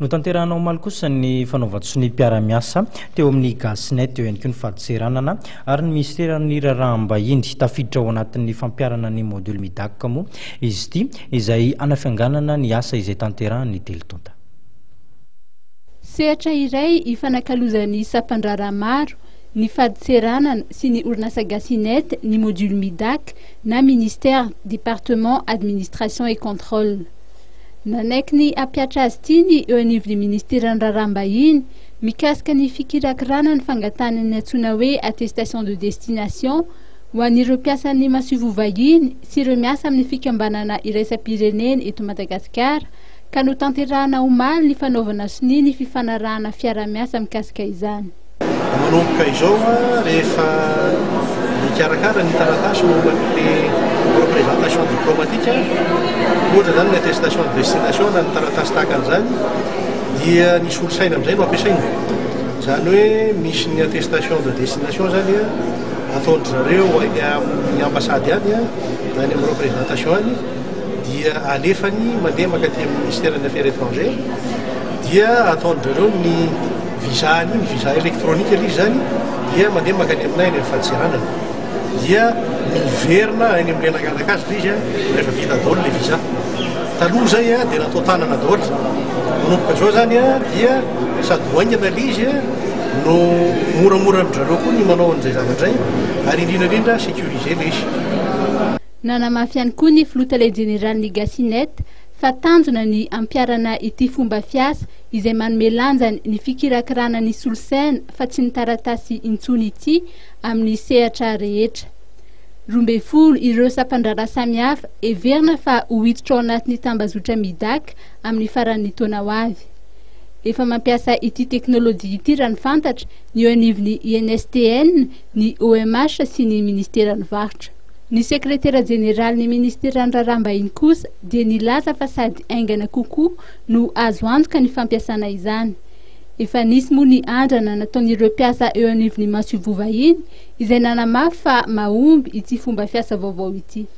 No tanteranao malikosa ny fanaovatsony mpiaramiasa teo amin'ny gasnet teo ihany koa ny fadiseranana ary ny ministera ny rarahambahiny tafiditra ao anatin'ny fampiarana ny module Midak moa izy ity izay anafanganana ny asa izay tanterahany Deltonta. Sehatra iray ifanakalozany sampandrara maro ny fadiseranana sy ny orinasa gasnet ny module Midak na ministère département administration et contrôle. Nanek ni apiatra astini eo anivy ministeran rarambahiny mikasika ny fikirakirana ny fangatanana antsoina hoe attestation de destination ho an'ireo mpiasa ny masivovahiny sy ireo miasa amin'ny fikambanana iraisam-pirenena eto Madagasikara ka no tanterahana omaly ny fanaovana siny ny fifanarahana fiaramiasa mikasika izany. Manomboka izao rehefa mikarakara ny taratasy momba ny représentation diplomatique pour donner l'attestation de destination dans le taratasy takan'izany dia ny solosaina amin'izay no ampiasaina zany hoe misy ny attestation de destination zany ataon'ny zareo amin'ny ambassade any na ny représentation any dia alefany mandeha makaty amin'ny ministère des affaires étrangères dia ataon'ny zareo ny visa any ny visa électronique izy zany dia mandeha makaty amin'ny fadiseranana dia governa any amin'ny anagadakasy izy rehefa vita dôla le visa taloha zay dia natao tanana dôla manomboka zao zany dia sady hoaingana le izy no moramora amin'izareo koa ny manao an'izay zavatra ary indrindraindrindra sécuriser le izy. Nanamafy ihany koa ny filotale jeneraly Gasnet fa tanjona ny ampiarana ity fomba fiasa izay manome lanjany ny fikirakirana ny solosaina fa tsy ny taratasy intsony ity amin'ny sehatra rehetra. Rumbe ful ireo sampandrara samihafa heverina fa ho hiditra ao anatin'ny tambazotra Midak amin'ny faran'ny taona ho avy. Efa mampiasa ity teknôlôjia ity raha ny fantatra ny eo aniviny INSTN, ny OMH sy ny ministeran'ny varotra. Ny sekretera jeneraly ny ministeran'ny rarahambahiny kosa dia nilaza fa sady aingana kokoa no azo antoka ny fampiasana izany. Efa nisy moa ny andrana nataon'ireo mpiasa eo aniviny masivovahiny izay nanamafy fa mahomby ity fomba fiasa vaovao ity.